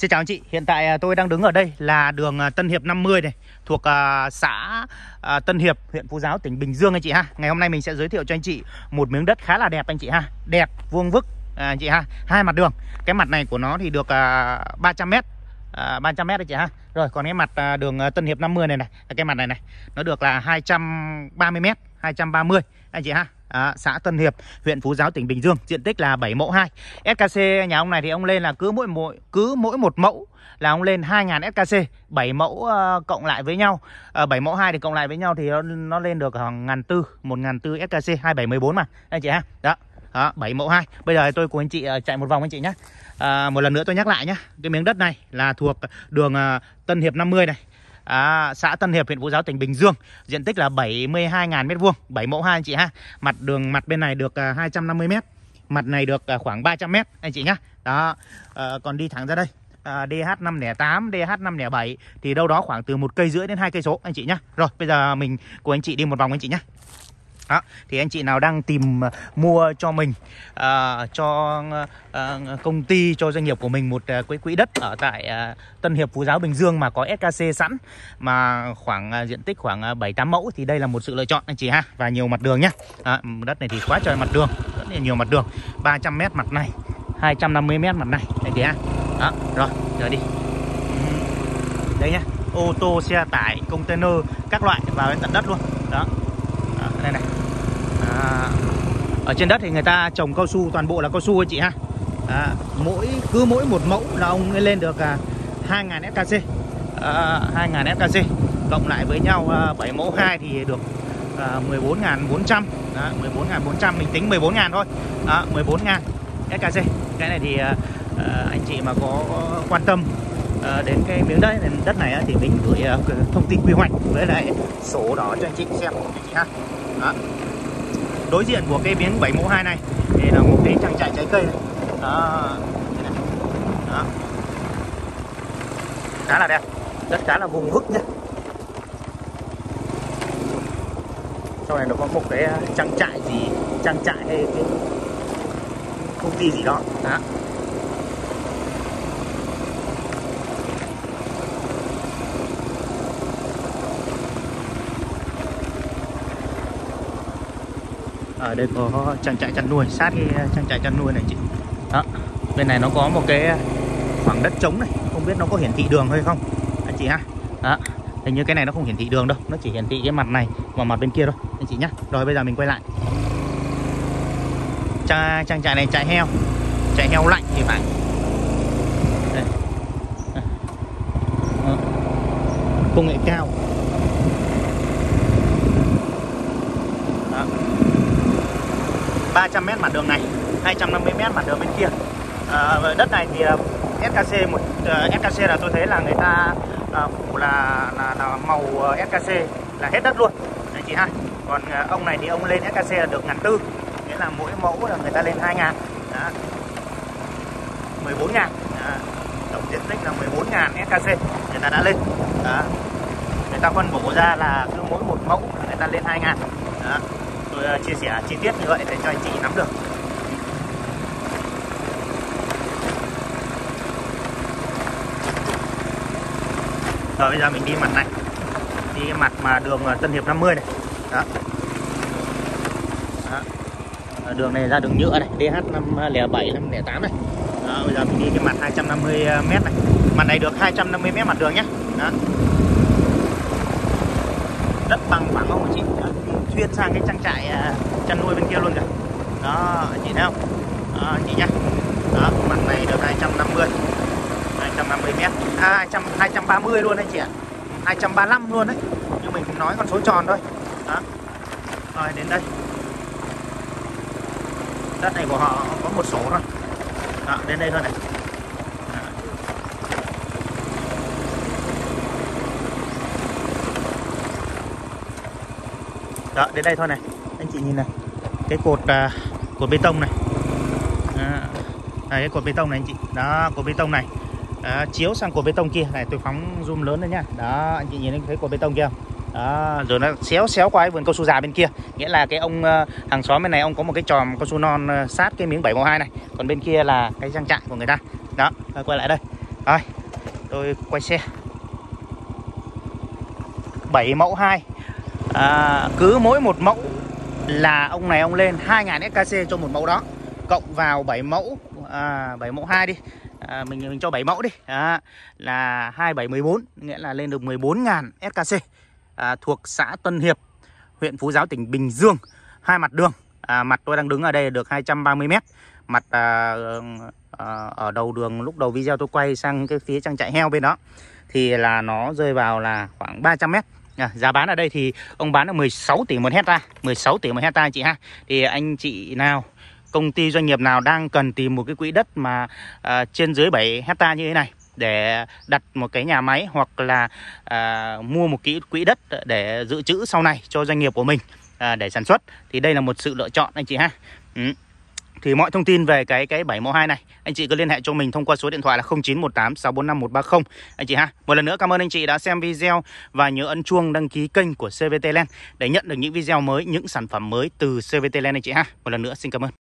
Xin chào anh chị, hiện tại tôi đang đứng ở đây là đường Tân Hiệp 50 này, thuộc xã Tân Hiệp, huyện Phú Giáo, tỉnh Bình Dương anh chị ha. Ngày hôm nay mình sẽ giới thiệu cho anh chị một miếng đất khá là đẹp anh chị ha, đẹp vuông vức anh chị ha, hai mặt đường. Cái mặt này của nó thì được 300m, 300m anh chị ha. Rồi còn cái mặt đường Tân Hiệp 50 này này, cái mặt này này, nó được là 230m, 230 anh chị ha. Xã Tân Hiệp, huyện Phú Giáo, tỉnh Bình Dương, diện tích là 7 mẫu 2. SKC nhà ông này thì ông lên là cứ mỗi một mẫu là ông lên 2000 SKC, 7 mẫu cộng lại với nhau, 7 mẫu 2 thì cộng lại với nhau thì nó lên được khoảng 1400 SKC, 2714 mà anh chị ha. Đó. Đó, 7 mẫu 2. Bây giờ tôi cùng anh chị chạy một vòng anh chị nhé. Một lần nữa tôi nhắc lại nhé. Cái miếng đất này là thuộc đường Tân Hiệp 50 này, xã Tân Hiệp, huyện Phú Giáo, tỉnh Bình Dương, diện tích là 72.000 m2, 7 mẫu 2 anh chị ha. Mặt đường mặt bên này được 250m, mặt này được khoảng 300m anh chị nhá. Đó, còn đi thẳng ra đây, DH508, DH507 thì đâu đó khoảng từ 1,5 đến 2 cây số anh chị nhá. Rồi bây giờ mình cùng anh chị đi một vòng anh chị nhá. Đó, thì anh chị nào đang tìm mua cho mình, cho công ty, cho doanh nghiệp của mình một quỹ đất ở tại Tân Hiệp, Phú Giáo, Bình Dương mà có SKC sẵn, mà khoảng diện tích khoảng 7-8 mẫu thì đây là một sự lựa chọn anh chị ha. Và nhiều mặt đường nhé. Đất này thì quá trời mặt đường, rất là nhiều mặt đường, 300m mặt này, 250m mặt này anh chị ha. Đó, rồi, giờ đi. Đây nhá, ô tô, xe tải, container các loại vào đến tận đất luôn. Đó. Đây này. Ở trên đất thì người ta trồng cao su, toàn bộ là cao su anh chị ha. Cứ mỗi một mẫu là ông lên được 2000 SKC, 2000 SKC cộng lại với nhau 7 mẫu 2 thì được 14.400. 14.400 mình tính 14.000 thôi. 14.000 SKC. Cái này thì anh chị mà có quan tâm đến cái miếng đất này thì mình gửi thông tin quy hoạch với lại sổ đỏ cho anh chị xem anh chị ha. Đó. Đối diện của cái miếng 7 mẫu 2 này thì là một cái trang trại trái cây này. Đó. Đó. Khá là đẹp, rất khá là vuông vức nhá. Sau này nó có một cái trang trại gì, trang trại hay cái công ty gì đó. Đó. Ở đây có trang trại chăn nuôi, sát cái trang trại chăn nuôi này chị. Đó, bên này nó có một cái khoảng đất trống này, không biết nó có hiển thị đường hay không anh chị ha. Đó, hình như cái này nó không hiển thị đường đâu, nó chỉ hiển thị cái mặt này và mặt bên kia thôi anh chị nhá. Rồi bây giờ mình quay lại. Trang trại này chạy heo lạnh thì phải. Đây. Đó. Công nghệ cao. Đó. 300m mặt đường này, 250m mặt đường bên kia. Đất này thì SKC SKC là tôi thấy là người ta phủ là màu SKC là hết đất luôn anh chị ha. Còn ông này thì ông lên SKC là được 1400, nghĩa là mỗi mẫu là người ta lên 2000, 14.000, tổng diện tích là 14.000 SKC người ta đã lên. Đó. Người ta phân bổ ra là cứ mỗi một mẫu là người ta lên 2000. Đó. Tôi chia sẻ chi tiết như vậy để cho anh chị nắm được. Rồi bây giờ mình đi mặt này, đi mặt mà đường Tân Hiệp 50 này. Đó. Đó. Đường này ra đường nhựa này, DH507, 508 này. Đó, bây giờ mình đi cái mặt 250m này. Mặt này được 250m mặt đường nhé. Đó. Đất bằng khoảng không chị, xuyên sang cái trang trại chăn nuôi bên kia luôn kìa. Đó, anh chị thấy không? Đó, anh chị nhá. Đó, mặt này được 250m, 230 luôn anh chị ạ. 235 luôn đấy. Nhưng mình nói con số tròn thôi. Đó. Rồi đến đây. Đất này của họ có một sổ thôi. Đó, đến đây thôi này. Đó, đến đây thôi này, anh chị nhìn này, cái cột bê tông này, cái cột bê tông này anh chị, đó, cột bê tông này, đó, chiếu sang cột bê tông kia này, tôi phóng zoom lớn lên nhá, đó, anh chị nhìn anh thấy cột bê tông kia không? Đó, rồi nó xéo qua cái vườn cao su già bên kia, nghĩa là cái ông hàng xóm bên này ông có một cái chòm cao su non sát cái miếng 7 mẫu 2 này, còn bên kia là cái trang trại của người ta, đó, quay lại đây, Rồi, tôi quay xe 7 mẫu 2 cứ mỗi một mẫu là ông này ông lên 2.000 SKC cho một mẫu đó, cộng vào 7 mẫu 7 mẫu 2 đi, mình cho 7 mẫu đi, là 2714, nghĩa là lên được 14.000 SKC, thuộc xã Tân Hiệp, huyện Phú Giáo, tỉnh Bình Dương. Hai mặt đường, mặt tôi đang đứng ở đây được 230 m, mặt ở đầu đường lúc đầu video tôi quay sang cái phía trang trại heo bên đó thì là nó rơi vào là khoảng 300 m. Giá bán ở đây thì ông bán là 16 tỷ một hecta, 16 tỷ một hecta anh chị ha. Thì anh chị nào, công ty doanh nghiệp nào đang cần tìm một cái quỹ đất mà trên dưới 7 hecta như thế này để đặt một cái nhà máy, hoặc là mua một cái quỹ đất để dự trữ sau này cho doanh nghiệp của mình để sản xuất, thì đây là một sự lựa chọn anh chị ha. Thì mọi thông tin về cái 7 mẫu 2 này, anh chị cứ liên hệ cho mình thông qua số điện thoại là 0918 645 130 anh chị ha. Một lần nữa cảm ơn anh chị đã xem video và nhớ ấn chuông đăng ký kênh của CVT Land để nhận được những video mới, những sản phẩm mới từ CVT Land anh chị ha. Một lần nữa xin cảm ơn.